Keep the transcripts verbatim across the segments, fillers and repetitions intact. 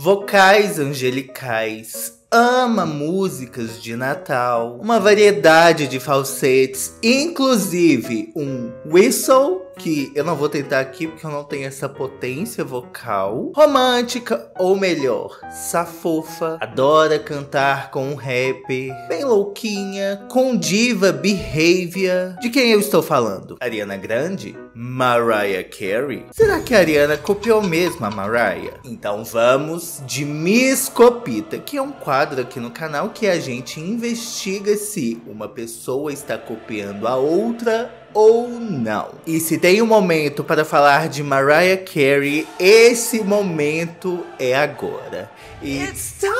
Vocais angelicais. Ama músicas de Natal, uma variedade de falsetes, inclusive um whistle, que eu não vou tentar aqui porque eu não tenho essa potência vocal, romântica, ou melhor, safofa, adora cantar com um rapper, bem louquinha, com diva behavior. De quem eu estou falando? Ariana Grande? Mariah Carey? Será que a Ariana copiou mesmo a Mariah? Então vamos de Miss COPYTA, que é um quadro aqui no canal que a gente investiga se uma pessoa está copiando a outra ou não. E se tem um momento para falar de Mariah Carey, esse momento é agora. It's time!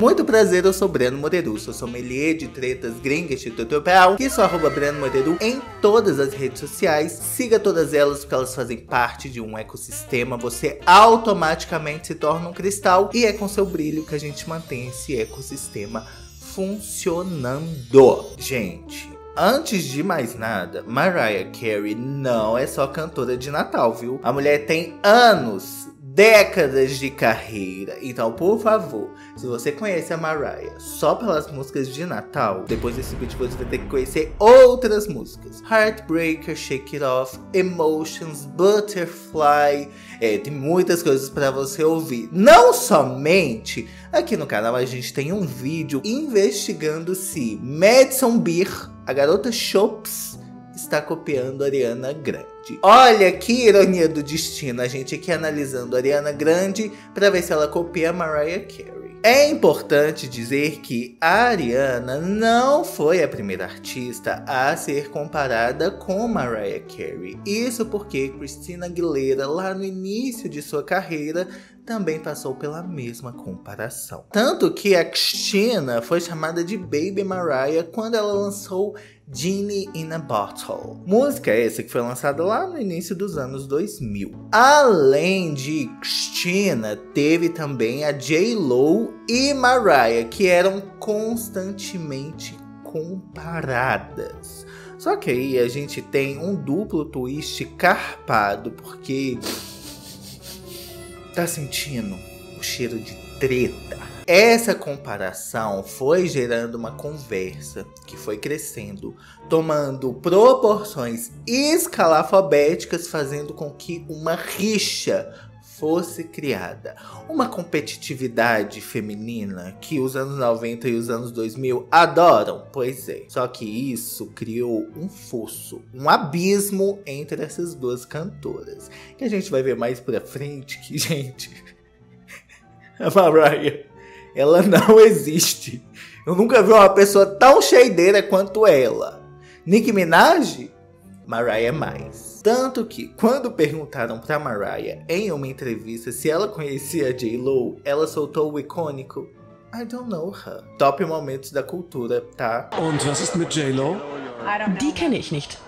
Muito prazer, eu sou Breno Moreru, sou sommelier de tretas gringas de tutorial, que sou arroba Breno Moreru em todas as redes sociais. Siga todas elas, porque elas fazem parte de um ecossistema. Você automaticamente se torna um cristal e é com seu brilho que a gente mantém esse ecossistema funcionando. Gente, antes de mais nada, Mariah Carey não é só cantora de Natal, viu? A mulher tem anos, décadas de carreira. Então, por favor, se você conhece a Mariah só pelas músicas de Natal, depois desse vídeo você vai ter que conhecer outras músicas. Heartbreaker, Shake It Off, Emotions, Butterfly. É, tem muitas coisas pra você ouvir. Não somente aqui no canal, a gente tem um vídeo investigando se Madison Beer, a garota Chops, está copiando a Ariana Grande. Olha que ironia do destino, a gente aqui analisando a Ariana Grande para ver se ela copia a Mariah Carey. É importante dizer que a Ariana não foi a primeira artista a ser comparada com Mariah Carey. Isso porque Christina Aguilera, lá no início de sua carreira, também passou pela mesma comparação. Tanto que a Christina foi chamada de Baby Mariah quando ela lançou Genie in a Bottle. Música essa que foi lançada lá no início dos anos dois mil. Além de Christina, teve também a J.Lo e Mariah, que eram constantemente comparadas. Só que aí a gente tem um duplo twist carpado, porque tá sentindo o cheiro de treta. Essa comparação foi gerando uma conversa que foi crescendo, tomando proporções escalafobéticas, fazendo com que uma rixa fosse criada. Uma competitividade feminina que os anos noventa e os anos dois mil adoram, pois é. Só que isso criou um fosso, um abismo entre essas duas cantoras. Que a gente vai ver mais pra frente que, gente, a Mariah, ela não existe. Eu nunca vi uma pessoa tão cheideira quanto ela. Nicki Minaj? Mariah é mais. Tanto que, quando perguntaram pra Mariah em uma entrevista se ela conhecia a J.Lo, ela soltou o icônico I don't know her. Top momentos da cultura, tá? Und was ist mit J.Lo? Die kenne ich nicht.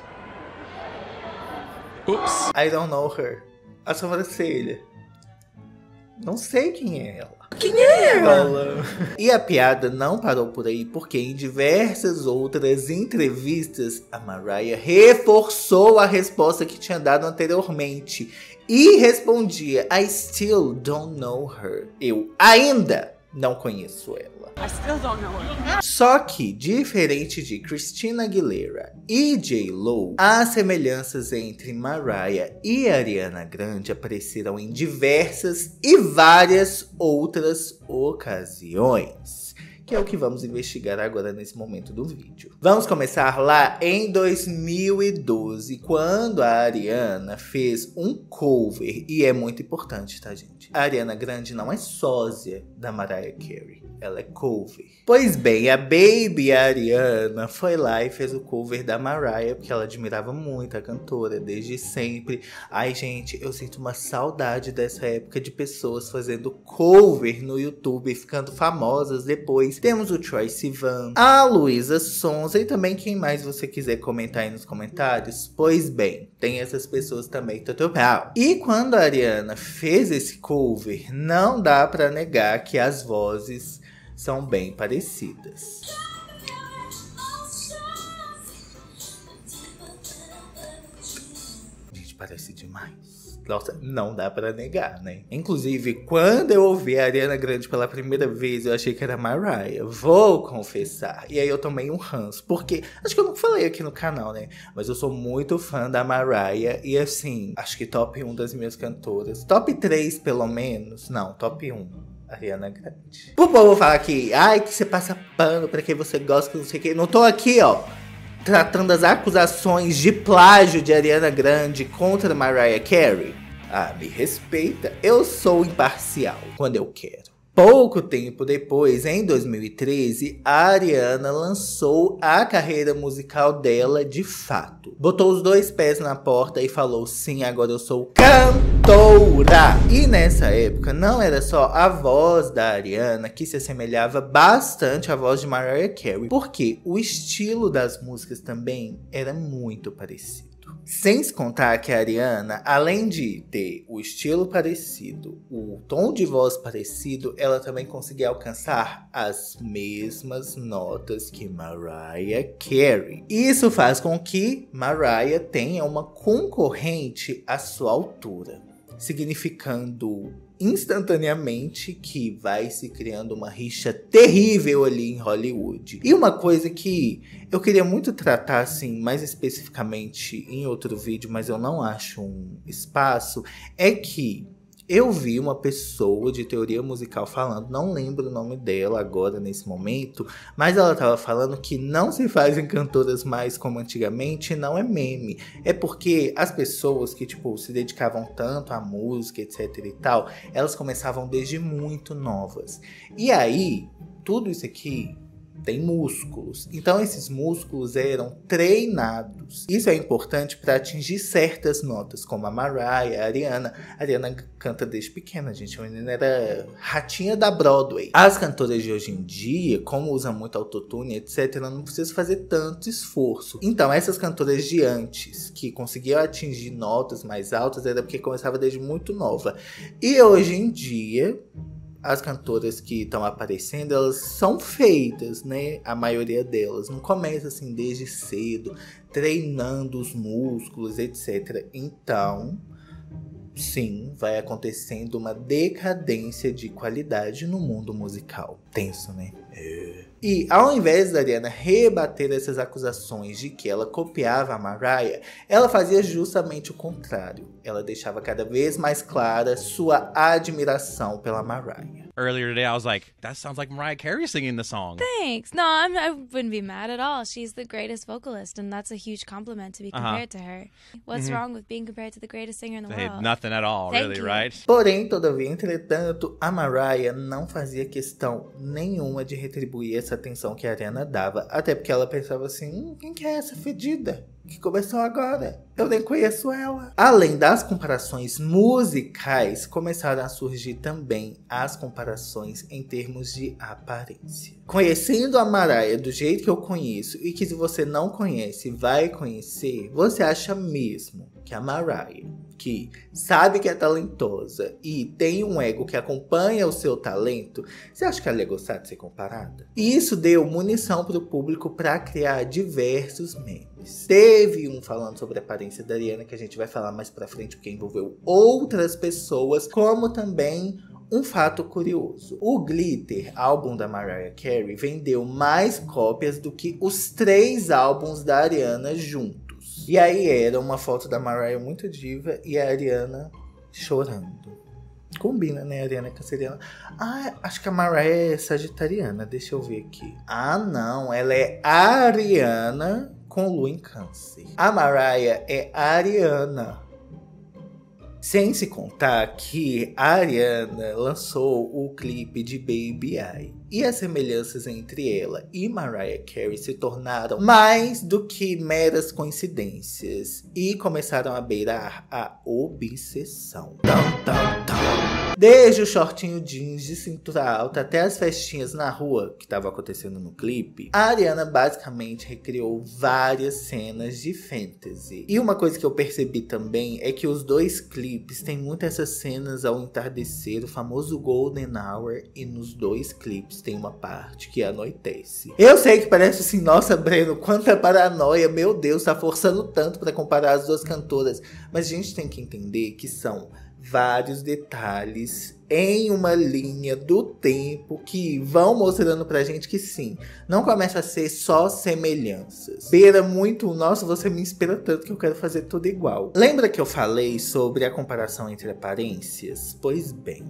Ups. I don't know her. A sobrancelha. Não sei quem é ela. Quem é ela? E a piada não parou por aí, porque em diversas outras entrevistas, a Mariah reforçou a resposta que tinha dado anteriormente e respondia I still don't know her. Eu ainda não conheço ela. I still don't know her. Só que, diferente de Christina Aguilera e J.Lo, as semelhanças entre Mariah e Ariana Grande apareceram em diversas e várias outras ocasiões, que é o que vamos investigar agora nesse momento do vídeo. Vamos começar lá em dois mil e doze, quando a Ariana fez um cover, e é muito importante, tá, gente? A Ariana Grande não é sósia da Mariah Carey, ela é cover. Pois bem, a Baby Ariana foi lá e fez o cover da Mariah, porque ela admirava muito a cantora desde sempre. Ai, gente, eu sinto uma saudade dessa época de pessoas fazendo cover no YouTube e ficando famosas depois. Temos o Troye Sivan, a Luísa Sonza e também quem mais você quiser comentar aí nos comentários. Pois bem, tem essas pessoas também, tutorial. E quando a Ariana fez esse cover, não dá pra negar que as vozes são bem parecidas. Gente, parece demais. nossa, não dá pra negar, né? Inclusive, quando eu ouvi a Ariana Grande pela primeira vez, eu achei que era Mariah. Vou confessar. E aí eu tomei um ranço, porque acho que eu não falei aqui no canal, né? Mas eu sou muito fã da Mariah. E assim, acho que top um das minhas cantoras. Top três, pelo menos. Não, top um. Ariana Grande. O povo fala aqui, ai, que você passa pano pra quem você gosta, que não sei o que. Não tô aqui, ó, tratando as acusações de plágio de Ariana Grande contra Mariah Carey. Ah, me respeita, eu sou imparcial quando eu quero. Pouco tempo depois, em dois mil e treze, a Ariana lançou a carreira musical dela de fato. Botou os dois pés na porta e falou, sim, agora eu sou cantora. E nessa época, não era só a voz da Ariana que se assemelhava bastante à voz de Mariah Carey, porque o estilo das músicas também era muito parecido. Sem se contar que a Ariana, além de ter o estilo parecido, o tom de voz parecido, ela também conseguia alcançar as mesmas notas que Mariah Carey. Isso faz com que Mariah tenha uma concorrente à sua altura, significando instantaneamente que vai se criando uma rixa terrível ali em Hollywood. E uma coisa que eu queria muito tratar, assim, mais especificamente em outro vídeo, mas eu não acho um espaço, é que eu vi uma pessoa de teoria musical falando, não lembro o nome dela agora nesse momento, mas ela tava falando que não se fazem cantoras mais como antigamente, não é meme. É porque as pessoas que, tipo, se dedicavam tanto à música, etc e tal, elas começavam desde muito novas. E aí, tudo isso aqui tem músculos, então esses músculos eram treinados. Isso é importante para atingir certas notas, como a Mariah, a Ariana. A Ariana canta desde pequena, gente, a menina era ratinha da Broadway. As cantoras de hoje em dia, como usam muito autotune, etc, não precisam fazer tanto esforço. Então essas cantoras de antes, que conseguiam atingir notas mais altas, era porque começava desde muito nova. E hoje em dia, as cantoras que estão aparecendo, elas são feitas, né? A maioria delas não começa assim desde cedo, treinando os músculos, etcétera. Então, sim, vai acontecendo uma decadência de qualidade no mundo musical. Tenso, né? É. E ao invés da Ariana rebater essas acusações de que ela copiava a Mariah, ela fazia justamente o contrário. Ela deixava cada vez mais clara sua admiração pela Mariah. Earlier today I was like, that sounds like Mariah Carey singing the song. Thanks. No, I'm, I wouldn't be mad at all. She's the greatest vocalist and that's a huge compliment to be compared uh-huh. to her. What's mm-hmm. wrong with being compared to the greatest singer in the hey, world? Nothing at all, Thank really, you. Right? Porém, todavia, entretanto, a Mariah não fazia questão nenhuma de retribuir essa atenção que a Ariana dava, até porque ela pensava assim, hum, quem que é essa fedida que começou agora? Eu nem conheço ela. Além das comparações musicais, começaram a surgir também as comparações em termos de aparência. Conhecendo a Mariah do jeito que eu conheço e que se você não conhece, vai conhecer, você acha mesmo que a Mariah, que sabe que é talentosa e tem um ego que acompanha o seu talento, você acha que ela ia gostar de ser comparada? E isso deu munição para o público para criar diversos memes. Teve um falando sobre a aparência da Ariana, que a gente vai falar mais pra frente, porque envolveu outras pessoas, como também um fato curioso. O Glitter, álbum da Mariah Carey, vendeu mais cópias do que os três álbuns da Ariana juntos. E aí era uma foto da Mariah muito diva e a Ariana chorando. Combina, né? A Ariana é canceriana. Ah, acho que a Mariah é sagitariana. Deixa eu ver aqui. Ah, não. Ela é Ariana com lua em câncer. A Mariah é Ariana. Sem se contar que a Ariana lançou o clipe de Baby I. E as semelhanças entre ela e Mariah Carey se tornaram mais do que meras coincidências. E começaram a beirar a obsessão. Tum, tum, tum. Desde o shortinho jeans de cintura alta até as festinhas na rua que estavam acontecendo no clipe, a Ariana basicamente recriou várias cenas de fantasy. E uma coisa que eu percebi também é que os dois clipes têm muito essas cenas ao entardecer, o famoso golden hour, e nos dois clipes tem uma parte que anoitece. Eu sei que parece assim, nossa Breno, quanta paranoia, meu Deus, tá forçando tanto pra comparar as duas cantoras, mas a gente tem que entender que são vários detalhes em uma linha do tempo que vão mostrando pra gente que sim, não começa a ser só semelhanças. Beira muito, nossa, você me inspira tanto que eu quero fazer tudo igual. Lembra que eu falei sobre a comparação entre aparências? Pois bem,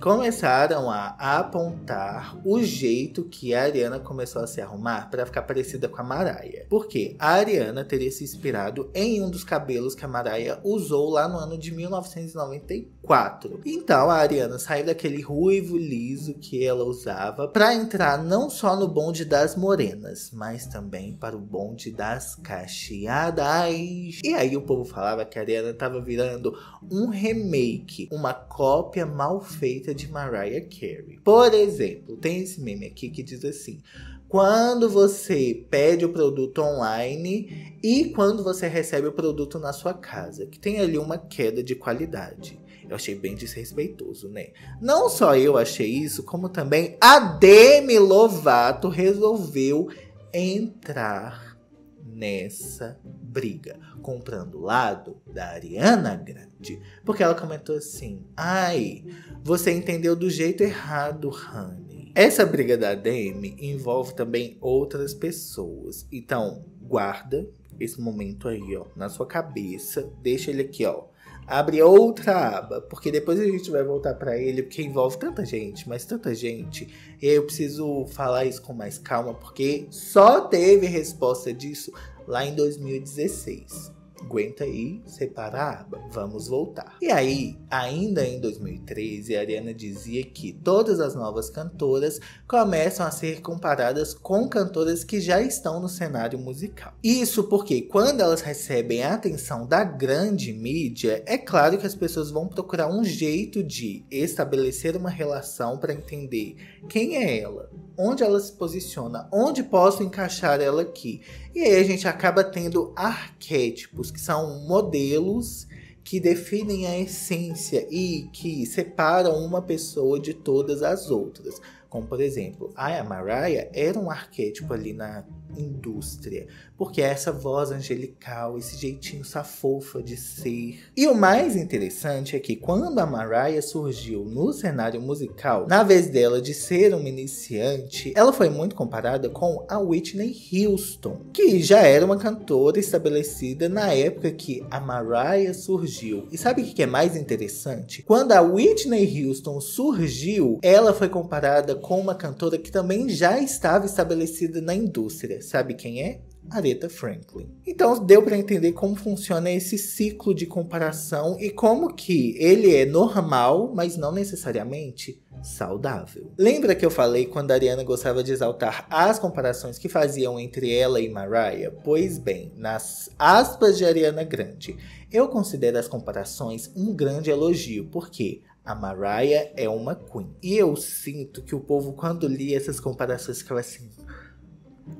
começaram a apontar o jeito que a Ariana começou a se arrumar para ficar parecida com a Mariah. Porque a Ariana teria se inspirado em um dos cabelos que a Mariah usou lá no ano de mil novecentos e noventa e quatro. Então a Ariana saiu daquele ruivo liso que ela usava para entrar não só no bonde das morenas, mas também para o bonde das cacheadas. E aí o povo falava que a Ariana tava virando um remake, uma cópia mal feita de Mariah Carey. Por exemplo, tem esse meme aqui que diz assim: quando você pede o produto online e quando você recebe o produto na sua casa, que tem ali uma queda de qualidade. Eu achei bem desrespeitoso, né? Não só eu achei isso, como também a Demi Lovato resolveu entrar nessa briga, comprando o lado da Ariana Grande, porque ela comentou assim: ai, você entendeu do jeito errado, Honey. Essa briga da Demi envolve também outras pessoas, então guarda esse momento aí, ó, na sua cabeça, deixa ele aqui, ó, abre outra aba, porque depois a gente vai voltar pra ele, porque envolve tanta gente, mas tanta gente, e aí eu preciso falar isso com mais calma, porque só teve resposta disso lá em dois mil e dezesseis. Aguenta aí, separa a aba, vamos voltar. E aí, ainda em dois mil e treze, a Ariana dizia que todas as novas cantoras começam a ser comparadas com cantoras que já estão no cenário musical. Isso porque quando elas recebem a atenção da grande mídia, é claro que as pessoas vão procurar um jeito de estabelecer uma relação para entender quem é ela, onde ela se posiciona, onde posso encaixar ela aqui. E aí a gente acaba tendo arquétipos, que são modelos que definem a essência e que separam uma pessoa de todas as outras. Como, por exemplo, a Mariah era um arquétipo ali na indústria, porque essa voz angelical, esse jeitinho safofa de ser. E o mais interessante é que quando a Mariah surgiu no cenário musical, na vez dela de ser uma iniciante, ela foi muito comparada com a Whitney Houston, que já era uma cantora estabelecida na época que a Mariah surgiu. E sabe o que é mais interessante? Quando a Whitney Houston surgiu, ela foi comparada com uma cantora que também já estava estabelecida na indústria. Sabe quem é? Aretha Franklin. Então deu para entender como funciona esse ciclo de comparação e como que ele é normal, mas não necessariamente saudável. Lembra que eu falei quando a Ariana gostava de exaltar as comparações que faziam entre ela e Mariah? Pois bem, nas aspas de Ariana Grande, eu considero as comparações um grande elogio, porque a Mariah é uma queen. E eu sinto que o povo, quando lia essas comparações, ficava assim: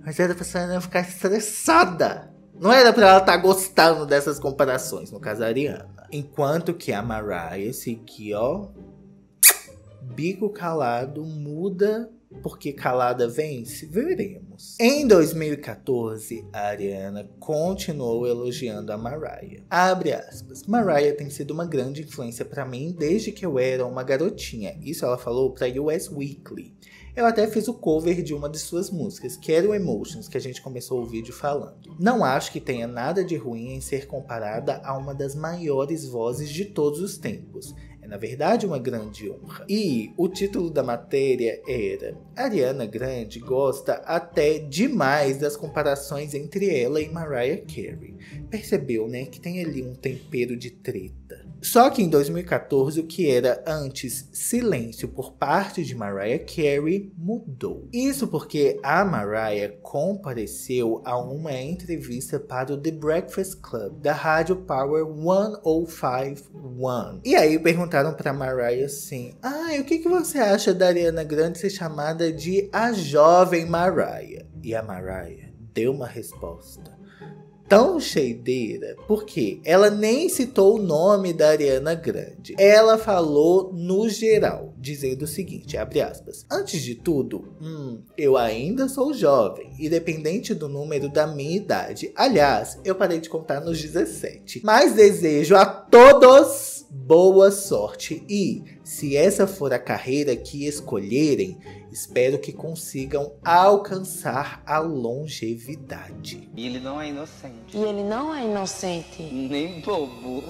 mas era pra ela ficar estressada. Não era pra ela estar tá gostando dessas comparações, no caso a Ariana. Enquanto que a Mariah, se aqui, ó, bico calado, muda, porque calada vence, veremos. Em dois mil e quatorze, a Ariana continuou elogiando a Mariah. Abre aspas: Mariah tem sido uma grande influência pra mim desde que eu era uma garotinha. Isso ela falou pra U S Weekly. Eu até fiz o cover de uma de suas músicas, que era o Emotions, que a gente começou o vídeo falando. Não acho que tenha nada de ruim em ser comparada a uma das maiores vozes de todos os tempos. É, na verdade, uma grande honra. E o título da matéria era: Ariana Grande gosta até demais das comparações entre ela e Mariah Carey. Percebeu, né, que tem ali um tempero de treta. Só que em dois mil e quatorze, o que era antes silêncio por parte de Mariah Carey mudou. Isso porque a Mariah compareceu a uma entrevista para o The Breakfast Club, da rádio Power cento e cinco ponto um. E aí perguntaram para Mariah assim, ah, o que, que você acha da Ariana Grande ser chamada de a jovem Mariah? E a Mariah deu uma resposta tão cheideira, porque ela nem citou o nome da Ariana Grande. Ela falou no geral, dizendo o seguinte, abre aspas, antes de tudo, hum, eu ainda sou jovem, independente do número da minha idade. Aliás, eu parei de contar nos dezessete. Mas desejo a todos boa sorte e, se essa for a carreira que escolherem, espero que consigam alcançar a longevidade. E ele não é inocente. E ele não é inocente. Nem bobo.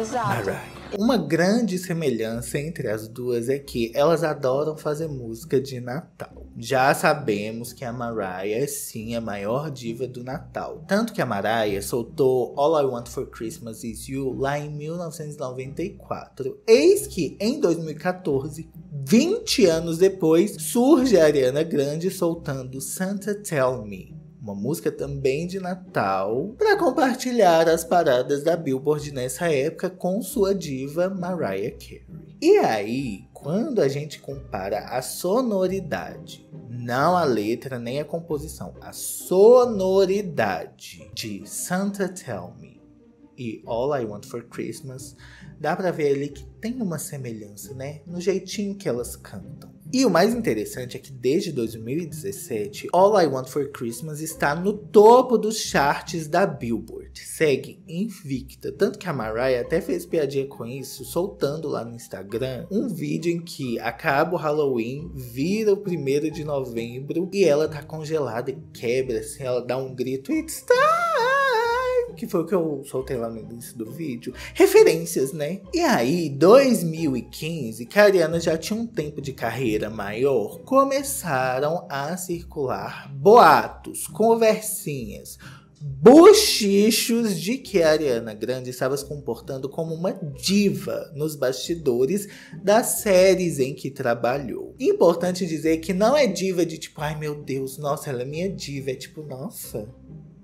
Exato. Mariah. Uma grande semelhança entre as duas é que elas adoram fazer música de Natal. Já sabemos que a Mariah, sim, é a maior diva do Natal. Tanto que a Mariah soltou All I Want For Christmas Is You lá em mil novecentos e noventa e quatro. Eis que, em dois mil e quatorze, vinte anos depois, surge a Ariana Grande soltando Santa Tell Me, uma música também de Natal, para compartilhar as paradas da Billboard nessa época com sua diva Mariah Carey. E aí, quando a gente compara a sonoridade, não a letra nem a composição, a sonoridade de Santa Tell Me e All I Want For Christmas, dá pra ver ali que tem uma semelhança, né? No jeitinho que elas cantam. E o mais interessante é que desde dois mil e dezessete, All I Want For Christmas está no topo dos charts da Billboard. Segue invicta. Tanto que a Mariah até fez piadinha com isso, soltando lá no Instagram um vídeo em que acaba o Halloween, vira o primeiro de novembro e ela tá congelada e quebra, assim, ela dá um grito, It's time! Que foi o que eu soltei lá no início do vídeo. Referências, né? E aí, dois mil e quinze, que a Ariana já tinha um tempo de carreira maior, começaram a circular boatos, conversinhas, bochichos de que a Ariana Grande estava se comportando como uma diva nos bastidores das séries em que trabalhou. Importante dizer que não é diva de tipo, ai meu Deus, nossa, ela é minha diva. É tipo, nossa,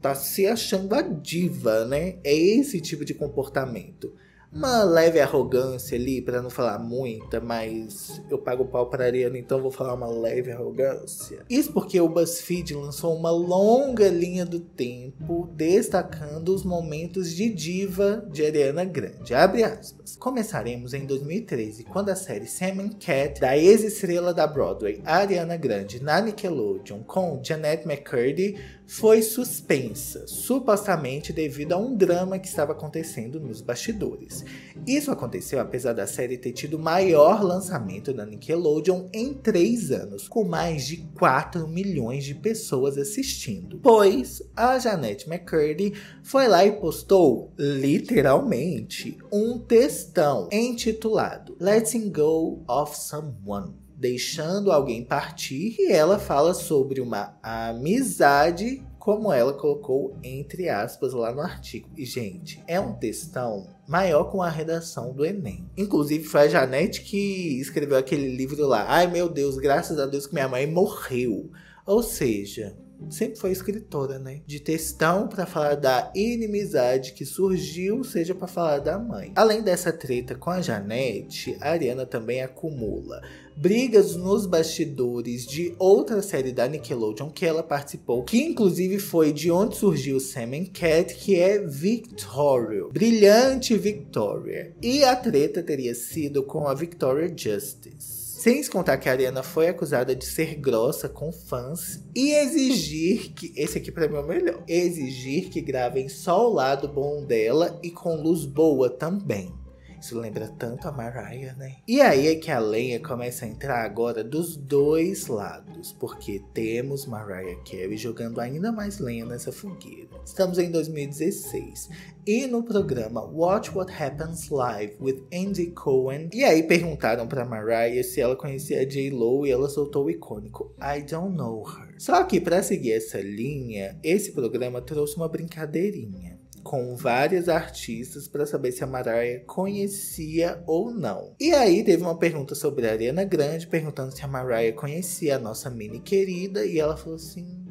tá se achando a diva, né? É esse tipo de comportamento. Uma leve arrogância ali, pra não falar muita, mas eu pago pau pra Ariana, então vou falar uma leve arrogância. Isso porque o BuzzFeed lançou uma longa linha do tempo, destacando os momentos de diva de Ariana Grande. Abre aspas. Começaremos em dois mil e treze, quando a série Sam and Cat, da ex-estrela da Broadway, Ariana Grande, na Nickelodeon, com Jennette McCurdy, foi suspensa, supostamente devido a um drama que estava acontecendo nos bastidores. Isso aconteceu apesar da série ter tido o maior lançamento da Nickelodeon em três anos, com mais de quatro milhões de pessoas assistindo. Pois, a Jennette McCurdy foi lá e postou, literalmente, um textão intitulado Letting Go of Someone. Deixando alguém partir, e ela fala sobre uma amizade, como ela colocou entre aspas lá no artigo. E, gente, é um textão maior com a redação do Enem. Inclusive, foi a Jennette que escreveu aquele livro lá, ai meu Deus, graças a Deus que minha mãe morreu. Ou seja, sempre foi escritora, né? De textão pra falar da inimizade que surgiu, seja pra falar da mãe. Além dessa treta com a Jennette, a Ariana também acumula brigas nos bastidores de outra série da Nickelodeon que ela participou, que inclusive foi de onde surgiu Sam and Cat, que é Victoria. Brilhante Victoria. E a treta teria sido com a Victoria Justice. Sem se contar que a Ariana foi acusada de ser grossa com fãs e exigir que... Esse aqui pra mim é o melhor. Exigir que gravem só o lado bom dela e com luz boa também. Isso lembra tanto a Mariah, né? E aí é que a lenha começa a entrar agora dos dois lados, porque temos Mariah Carey jogando ainda mais lenha nessa fogueira. Estamos em dois mil e dezesseis e no programa Watch What Happens Live with Andy Cohen, e aí perguntaram pra Mariah se ela conhecia a J.Lo e ela soltou o icônico I don't know her. Só que pra seguir essa linha, esse programa trouxe uma brincadeirinha, com várias artistas para saber se a Mariah conhecia ou não. E aí teve uma pergunta sobre a Ariana Grande, perguntando se a Mariah conhecia a nossa mini querida, e ela falou assim: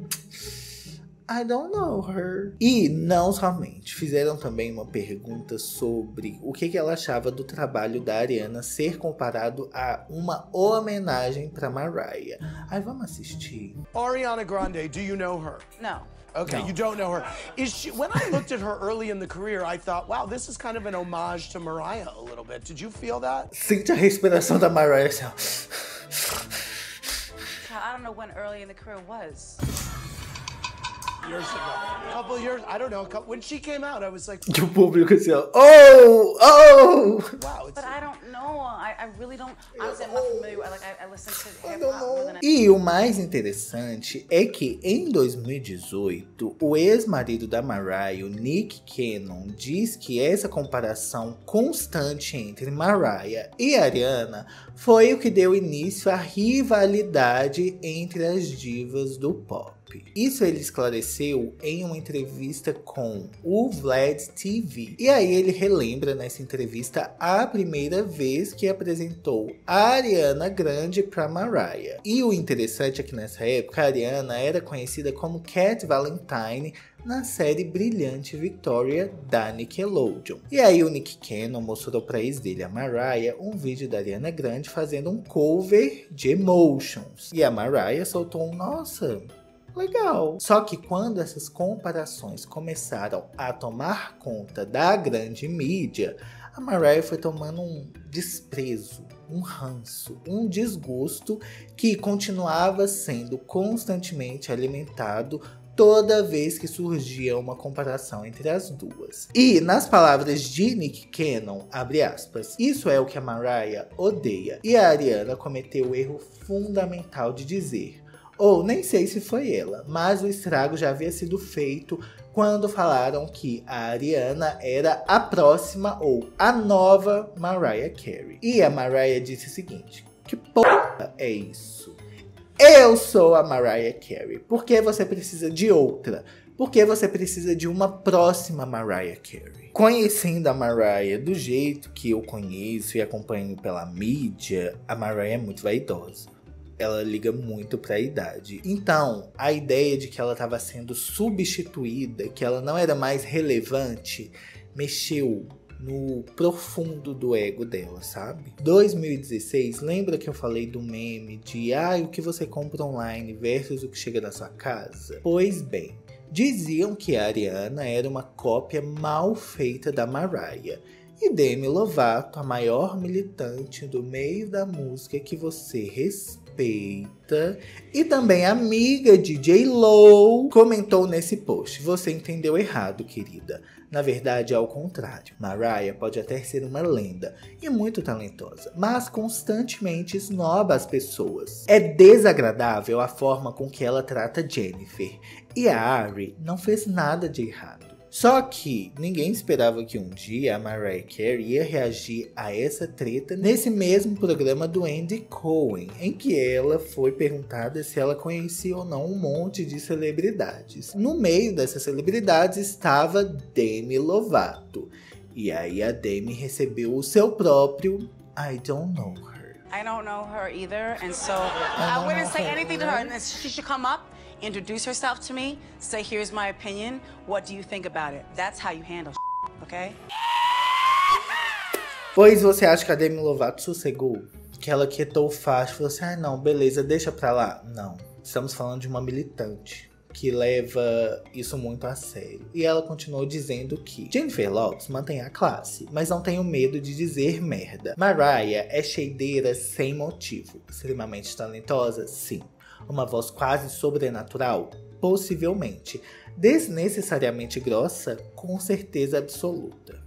I don't know her. E não somente, fizeram também uma pergunta sobre o que, que ela achava do trabalho da Ariana ser comparado a uma homenagem para Mariah. Aí vamos assistir. Ariana Grande, do you know her? No. Okay, no. You don't know her. Is she, when I looked at her early in the career, I thought, wow, this is kind of an homage to Mariah a little bit. Did you feel that? Sinta a respiração da Mariah. I don't know when early in the career was. Years ago. A couple years, I don't know, couple, when she came out, I was like... The public is like, oh, oh! Wow, but I don't know, I, I really don't... I was not familiar, like, I, I listened to him a lot more than I... E o mais interessante é que em dois mil e dezoito, o ex-marido da Mariah, o Nick Cannon, diz que essa comparação constante entre Mariah e Ariana foi o que deu início à rivalidade entre as divas do pop. Isso ele esclareceu em uma entrevista com o Vlad T V. E aí ele relembra nessa entrevista a primeira vez que apresentou a Ariana Grande para Mariah. E o interessante é que nessa época a Ariana era conhecida como Cat Valentine na série brilhante Victoria da Nickelodeon. E aí o Nick Cannon mostrou pra ex dele, a Mariah, um vídeo da Ariana Grande fazendo um cover de Emotions. E a Mariah soltou um nossa... legal. Só que quando essas comparações começaram a tomar conta da grande mídia, a Mariah foi tomando um desprezo, um ranço, um desgosto que continuava sendo constantemente alimentado toda vez que surgia uma comparação entre as duas. E nas palavras de Nick Cannon, abre aspas, isso é o que a Mariah odeia. E a Ariana cometeu o erro fundamental de dizer, ou nem sei se foi ela, mas o estrago já havia sido feito quando falaram que a Ariana era a próxima ou a nova Mariah Carey. E a Mariah disse o seguinte, que porra é isso? Eu sou a Mariah Carey, por que você precisa de outra? Porque você precisa de uma próxima Mariah Carey. Conhecendo a Mariah do jeito que eu conheço e acompanho pela mídia, a Mariah é muito vaidosa. Ela liga muito pra idade. Então, a ideia de que ela estava sendo substituída, que ela não era mais relevante, mexeu no profundo do ego dela, sabe? dois mil e dezesseis, lembra que eu falei do meme de ah, o que você compra online versus o que chega na sua casa? Pois bem, diziam que a Ariana era uma cópia mal feita da Mariah. E Demi Lovato, a maior militante do meio da música que você respeita, Peita, e também amiga de J.Lo, comentou nesse post, você entendeu errado, querida. Na verdade, é ao contrário. Mariah pode até ser uma lenda e muito talentosa, mas constantemente esnoba as pessoas. É desagradável a forma com que ela trata Jennifer, e a Ari não fez nada de errado. Só que ninguém esperava que um dia a Mariah Carey ia reagir a essa treta nesse mesmo programa do Andy Cohen, em que ela foi perguntada se ela conhecia ou não um monte de celebridades. No meio dessas celebridades estava Demi Lovato. E aí a Demi recebeu o seu próprio I don't know her. I don't know her either, and so I wouldn't say anything to her, and she should come up, introduce herself to me, say here's my opinion, what do you think about it? That's how you handle shit, okay? Pois você acha que a Demi Lovato sossegou? Que ela quietou o facho e falou assim, ah não, beleza, deixa pra lá. Não, estamos falando de uma militante que leva isso muito a sério. E ela continuou dizendo que Jennifer Lopez mantém a classe, mas não tenho medo de dizer merda. Mariah é cheideira sem motivo, extremamente talentosa, sim. Uma voz quase sobrenatural? Possivelmente. Desnecessariamente grossa? Com certeza absoluta.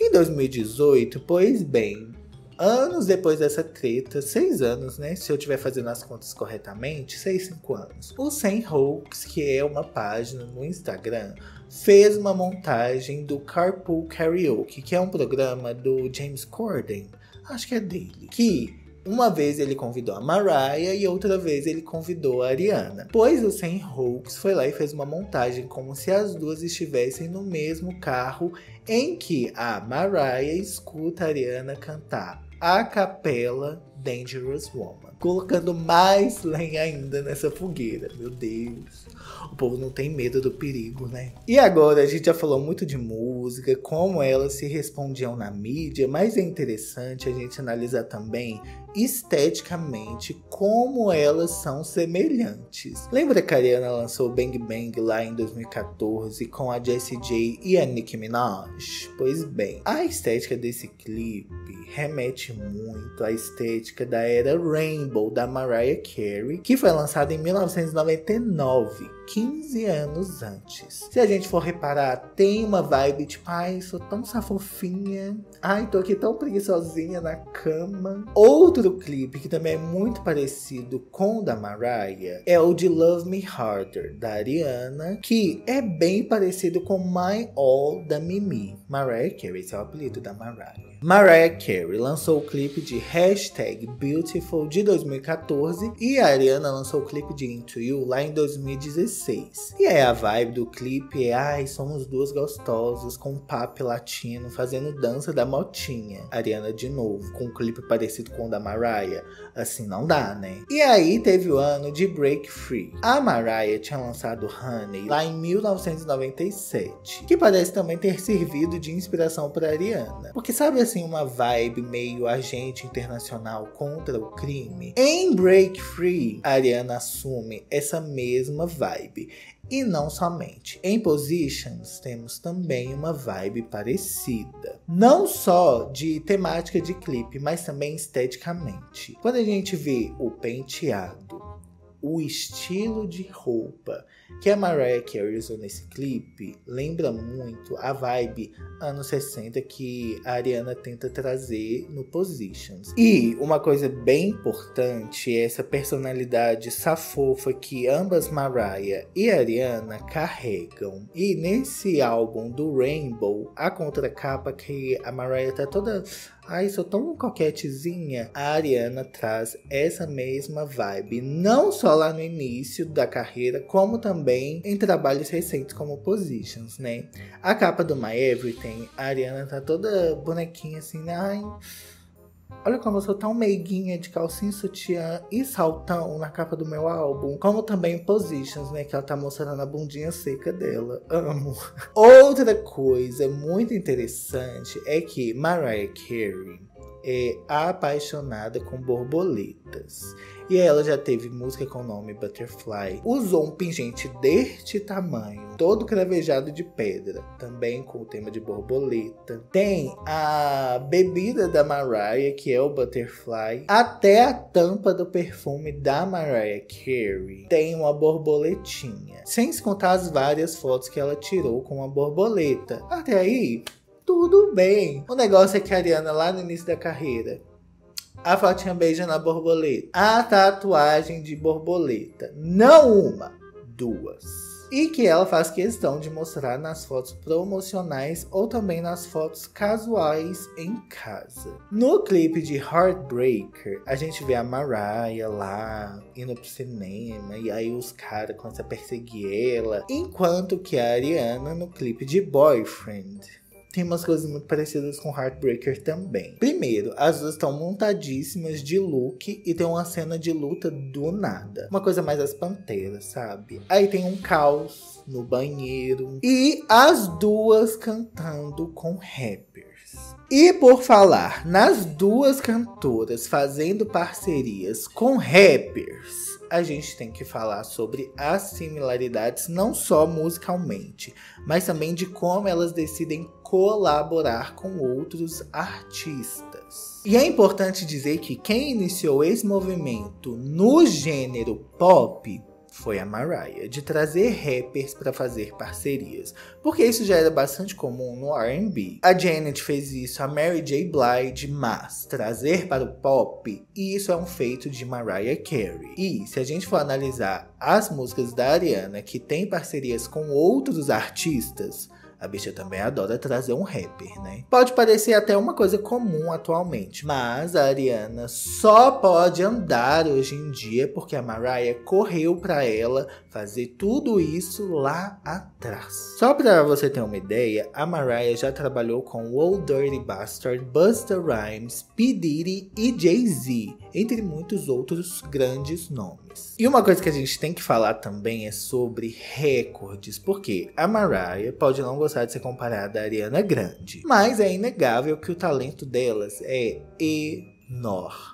Em dois mil e dezoito, pois bem, anos depois dessa treta, seis anos, né? Se eu estiver fazendo as contas corretamente, seis, cinco anos. O Sem Hoax, que é uma página no Instagram, fez uma montagem do Carpool Karaoke, que é um programa do James Corden, acho que é dele, que Uma vez ele convidou a Mariah e outra vez ele convidou a Ariana. Pois o Sam Hawkes foi lá e fez uma montagem como se as duas estivessem no mesmo carro, em que a Mariah escuta a Ariana cantar a capela Dangerous Woman, colocando mais lenha ainda nessa fogueira. Meu Deus, o povo não tem medo do perigo, né? E agora, a gente já falou muito de música, como elas se respondiam na mídia, mas é interessante a gente analisar também esteticamente como elas são semelhantes. Lembra que a Ariana lançou Bang Bang lá em dois mil e quatorze com a Jessie J e a Nicki Minaj? Pois bem, a estética desse clipe remete muito à estética da era Rainbow, da Mariah Carey, que foi lançada em mil novecentos e noventa e nove, quinze anos antes. Se a gente for reparar, tem uma vibe tipo, ai, sou tão safofinha, ai, tô aqui tão preguiçosinha na cama. Outro O clipe que também é muito parecido com o da Mariah é o de Love Me Harder, da Ariana, que é bem parecido com My All, da Mimi. Mariah Carey, esse é o apelido da Mariah. Mariah Carey lançou o clipe de Hashtag Beautiful de dois mil e quatorze e a Ariana lançou o clipe de Into You lá em dois mil e dezesseis. E aí a vibe do clipe é, ai, somos duas gostosas com pop latino fazendo dança da motinha. Ariana de novo, com um clipe parecido com o da Mariah. Mariah, assim não dá, né? E aí teve o ano de Break Free. A Mariah tinha lançado Honey lá em mil novecentos e noventa e sete, que parece também ter servido de inspiração para Ariana, porque sabe assim, uma vibe meio agente internacional contra o crime? Em Break Free, a Ariana assume essa mesma vibe. E não somente. Em Positions, temos também uma vibe parecida. Não só de temática de clipe, mas também esteticamente. Quando a gente vê o penteado, o estilo de roupa que a Mariah Carey usou nesse clipe, lembra muito a vibe anos sessenta que a Ariana tenta trazer no Positions. E uma coisa bem importante é essa personalidade safofa que ambas Mariah e Ariana carregam. E nesse álbum do Rainbow, a contracapa que a Mariah tá toda... ai, sou tão coquetezinha. A Ariana traz essa mesma vibe, não só lá no início da carreira, como também em trabalhos recentes como Positions, né? A capa do My Everything, a Ariana tá toda bonequinha assim, né? Ai, olha como eu sou tão meiguinha, de calcinha, sutiã e saltão na capa do meu álbum. Como também Positions, né? Que ela tá mostrando a bundinha seca dela. Amo. Outra coisa muito interessante é que Mariah Carey é apaixonada com borboletas. E ela já teve música com o nome Butterfly. Usou um pingente deste tamanho, todo cravejado de pedra, também com o tema de borboleta. Tem a bebida da Mariah, que é o Butterfly. Até a tampa do perfume da Mariah Carey tem uma borboletinha. Sem se contar as várias fotos que ela tirou com a borboleta. Até aí, tudo bem. O negócio é que a Ariana, lá no início da carreira, a fotinha beija na borboleta. A tatuagem de borboleta. Não uma, duas. E que ela faz questão de mostrar nas fotos promocionais ou também nas fotos casuais em casa. No clipe de Heartbreaker, a gente vê a Mariah lá, indo pro cinema, e aí os caras começam a perseguir ela. Enquanto que a Ariana, no clipe de Boyfriend, tem umas coisas muito parecidas com Heartbreaker também. Primeiro, as duas estão montadíssimas de look e tem uma cena de luta do nada. Uma coisa mais as Panteras, sabe? Aí tem um caos no banheiro. E as duas cantando com rappers. E por falar nas duas cantoras fazendo parcerias com rappers, a gente tem que falar sobre as similaridades, não só musicalmente, mas também de como elas decidem colaborar com outros artistas. E é importante dizer que quem iniciou esse movimento no gênero pop foi a Mariah, de trazer rappers para fazer parcerias, porque isso já era bastante comum no R and B. A Janet fez isso, a Mary J. Blige, mas trazer para o pop, isso é um feito de Mariah Carey. E se a gente for analisar as músicas da Ariana que tem parcerias com outros artistas, A bicha também adora trazer um rapper, né? Pode parecer até uma coisa comum atualmente, mas a Ariana só pode andar hoje em dia porque a Mariah correu pra ela fazer tudo isso lá atrás. Só pra você ter uma ideia, a Mariah já trabalhou com Old Dirty Bastard, Busta Rhymes, P. Diddy e Jay-Z, entre muitos outros grandes nomes. E uma coisa que a gente tem que falar também é sobre recordes, porque a Mariah pode não gostar de ser comparada à Ariana Grande, mas é inegável que o talento delas é enorme.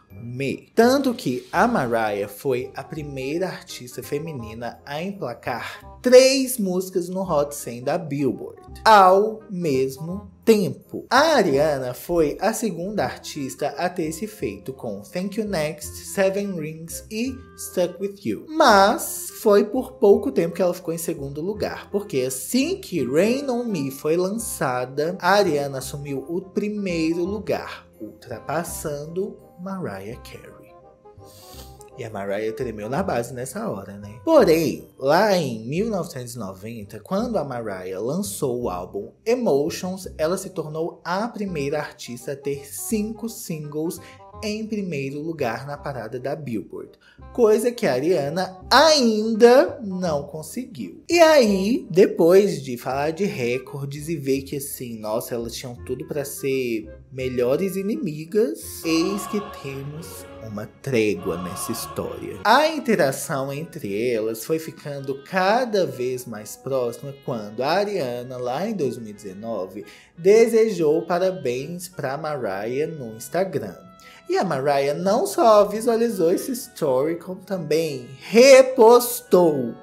Tanto que a Mariah foi a primeira artista feminina a emplacar três músicas no Hot cem da Billboard ao mesmo tempo. A Ariana foi a segunda artista a ter esse feito com Thank You Next, Seven Rings e Stuck With You. Mas foi por pouco tempo que ela ficou em segundo lugar, porque assim que Rain On Me foi lançada, a Ariana assumiu o primeiro lugar, ultrapassando Mariah Carey. E a Mariah tremeu na base nessa hora, né? Porém, lá em mil novecentos e noventa, quando a Mariah lançou o álbum Emotions, ela se tornou a primeira artista a ter cinco singles em primeiro lugar na parada da Billboard, coisa que a Ariana ainda não conseguiu. E aí, depois de falar de recordes e ver que assim, nossa, elas tinham tudo pra ser melhores inimigas, eis que temos uma trégua nessa história. A interação entre elas foi ficando cada vez mais próxima quando a Ariana, lá em dois mil e dezenove, desejou parabéns pra Mariah no Instagram. E a Mariah não só visualizou esse story, como também repostou.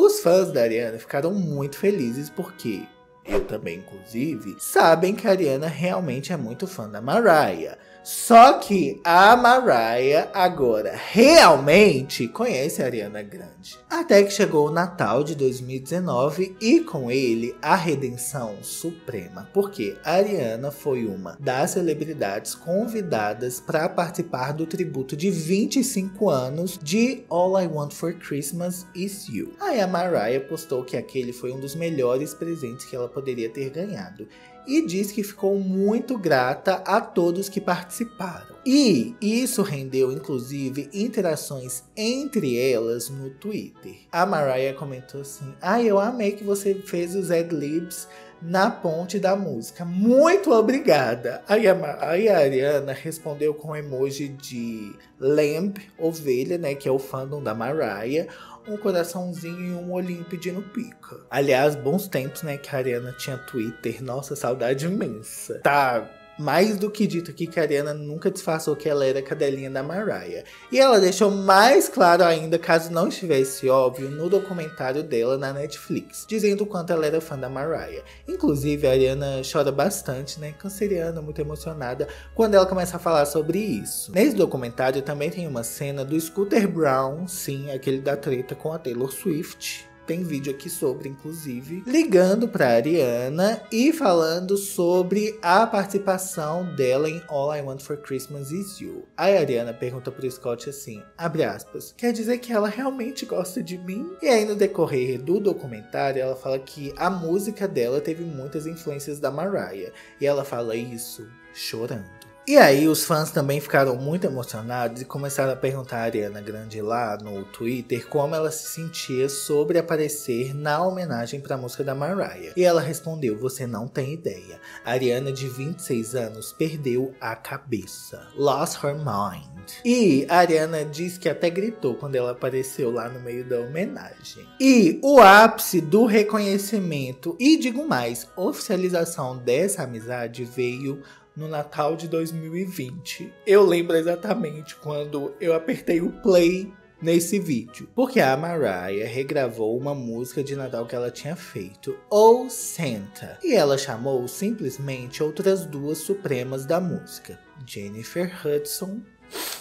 Os fãs da Ariana ficaram muito felizes porque, eu também inclusive, sabem que a Ariana realmente é muito fã da Mariah. Só que a Mariah agora realmente conhece a Ariana Grande. Até que chegou o Natal de dois mil e dezenove e com ele a redenção suprema, porque a Ariana foi uma das celebridades convidadas para participar do tributo de vinte e cinco anos de All I Want For Christmas Is You. Aí a Mariah postou que aquele foi um dos melhores presentes que ela poderia ter ganhado e diz que ficou muito grata a todos que participaram. E isso rendeu, inclusive, interações entre elas no Twitter. A Mariah comentou assim: "Ah, eu amei que você fez os ad-libs na ponte da música. Muito obrigada." Aí a, aí a Ariana respondeu com um emoji de lamb, ovelha, né, que é o fandom da Mariah, um coraçãozinho e um olhinho pedindo pica. Aliás, bons tempos, né, que a Ariana tinha Twitter. Nossa, saudade imensa. Tá mais do que dito aqui que a Ariana nunca disfarçou que ela era a cadelinha da Mariah. E ela deixou mais claro ainda, caso não estivesse óbvio, no documentário dela na Netflix, dizendo o quanto ela era fã da Mariah. Inclusive, a Ariana chora bastante, né? Canceriana, muito emocionada, quando ela começa a falar sobre isso. Nesse documentário também tem uma cena do Scooter Braun, sim, aquele da treta com a Taylor Swift. Tem vídeo aqui sobre, inclusive, ligando pra Ariana e falando sobre a participação dela em All I Want For Christmas Is You. Aí a Ariana pergunta pro Scott assim, abre aspas, quer dizer que ela realmente gosta de mim? E aí no decorrer do documentário ela fala que a música dela teve muitas influências da Mariah. E ela fala isso chorando. E aí os fãs também ficaram muito emocionados e começaram a perguntar a Ariana Grande lá no Twitter como ela se sentia sobre aparecer na homenagem para a música da Mariah. E ela respondeu, você não tem ideia. A Ariana, de vinte e seis anos, perdeu a cabeça. Lost her mind. E a Ariana diz que até gritou quando ela apareceu lá no meio da homenagem. E o ápice do reconhecimento e, digo mais, oficialização dessa amizade veio no Natal de dois mil e vinte. Eu lembro exatamente quando eu apertei o play nesse vídeo, porque a Mariah regravou uma música de Natal que ela tinha feito, Oh Santa, e ela chamou simplesmente outras duas supremas da música, Jennifer Hudson,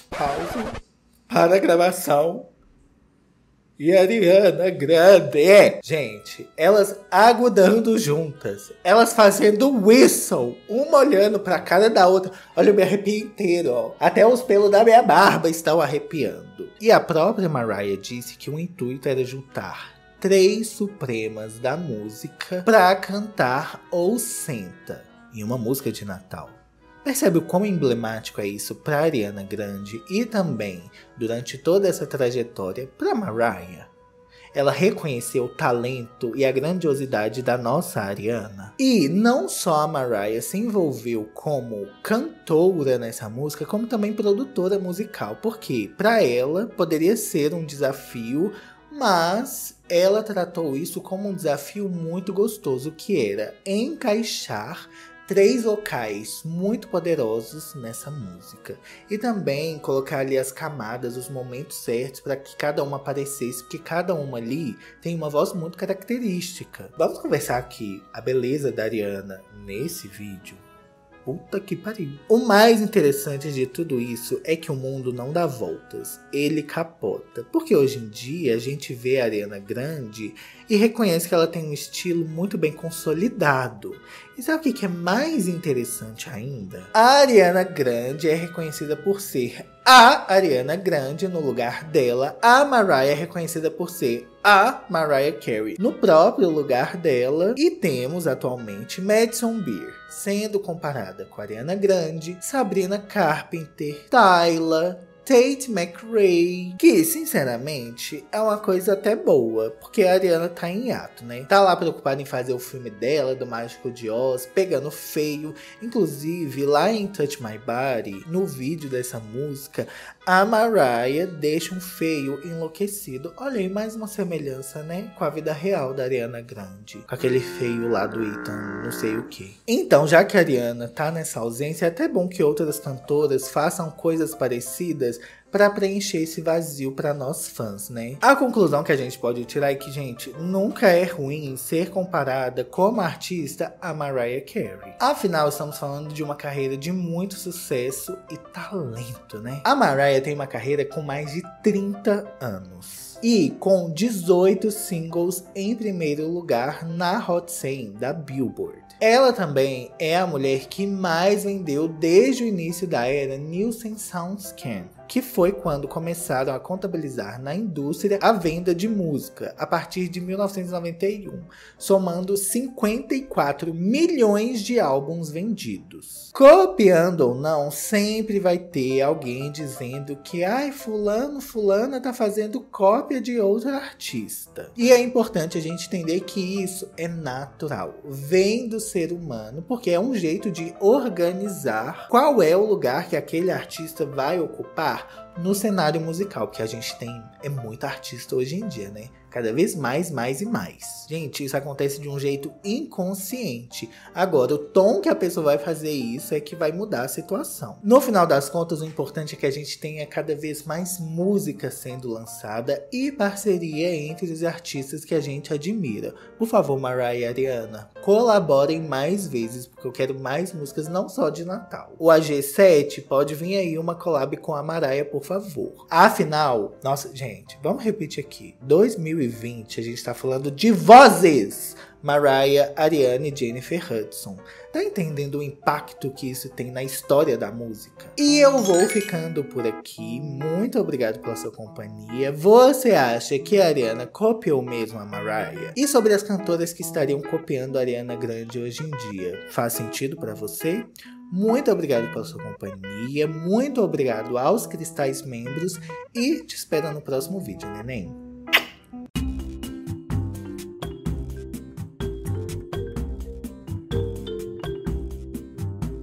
pausa para a gravação, e Ariana Grande. É, gente, elas agudando juntas, elas fazendo whistle, uma olhando pra cara da outra. Olha, eu me arrepio inteiro, ó. Até os pelos da minha barba estão arrepiando. E a própria Mariah disse que o intuito era juntar três supremas da música para cantar Ou Senta, em uma música de Natal. Percebe o quão emblemático é isso para Ariana Grande e também, durante toda essa trajetória, para Mariah? Ela reconheceu o talento e a grandiosidade da nossa Ariana. E não só a Mariah se envolveu como cantora nessa música, como também produtora musical, porque para ela poderia ser um desafio, mas ela tratou isso como um desafio muito gostoso, que era encaixar três vocais muito poderosos nessa música. E também colocar ali as camadas, os momentos certos para que cada uma aparecesse, porque cada uma ali tem uma voz muito característica. Vamos conversar aqui a beleza da Ariana nesse vídeo. Puta que pariu. O mais interessante de tudo isso é que o mundo não dá voltas, ele capota. Porque hoje em dia a gente vê a Ariana Grande e reconhece que ela tem um estilo muito bem consolidado. E sabe o que é mais interessante ainda? A Ariana Grande é reconhecida por ser a Ariana Grande no lugar dela. A Mariah é reconhecida por ser a Mariah Carey no próprio lugar dela. E temos atualmente Madison Beer sendo comparada com a Ariana Grande, Sabrina Carpenter, Tyla, Tate McRae, que sinceramente é uma coisa até boa, porque a Ariana tá em hiato, né? Tá lá preocupada em fazer o filme dela, do Mágico de Oz, pegando feio. Inclusive, lá em Touch My Body, no vídeo dessa música, a Mariah deixa um feio enlouquecido. Olha aí, mais uma semelhança, né? Com a vida real da Ariana Grande, com aquele feio lá do Ethan, não sei o que. Então, já que a Ariana tá nessa ausência, é até bom que outras cantoras façam coisas parecidas para preencher esse vazio para nós fãs, né? A conclusão que a gente pode tirar é que, gente, nunca é ruim ser comparada como artista a Mariah Carey. Afinal, estamos falando de uma carreira de muito sucesso e talento, né? A Mariah tem uma carreira com mais de trinta anos. E com dezoito singles em primeiro lugar na Hot cem da Billboard. Ela também é a mulher que mais vendeu desde o início da era Nielsen SoundScan, que foi quando começaram a contabilizar na indústria a venda de música, a partir de mil novecentos e noventa e um, somando cinquenta e quatro milhões de álbuns vendidos. Copiando ou não, sempre vai ter alguém dizendo que ai, fulano, fulana tá fazendo cópia de outra artista. E é importante a gente entender que isso é natural, vem do ser humano, porque é um jeito de organizar qual é o lugar que aquele artista vai ocupar no cenário musical, que a gente tem é muito artista hoje em dia, né? Cada vez mais, mais e mais. Gente, isso acontece de um jeito inconsciente. Agora, o tom que a pessoa vai fazer isso é que vai mudar a situação. No final das contas, o importante é que a gente tenha cada vez mais música sendo lançada e parceria entre os artistas que a gente admira. Por favor, Mariah e Ariana, colaborem mais vezes, porque eu quero mais músicas, não só de Natal. O A G sete pode vir aí uma collab com a Mariah, por favor. Afinal, nossa, gente, vamos repetir aqui. dois mil e vinte, a gente tá falando de vozes! Mariah, Ariana e Jennifer Hudson. Tá entendendo o impacto que isso tem na história da música? E eu vou ficando por aqui. Muito obrigado pela sua companhia. Você acha que a Ariana copiou mesmo a Mariah? E sobre as cantoras que estariam copiando a Ariana Grande hoje em dia? Faz sentido pra você? Muito obrigado pela sua companhia. Muito obrigado aos cristais membros. E te espero no próximo vídeo, neném.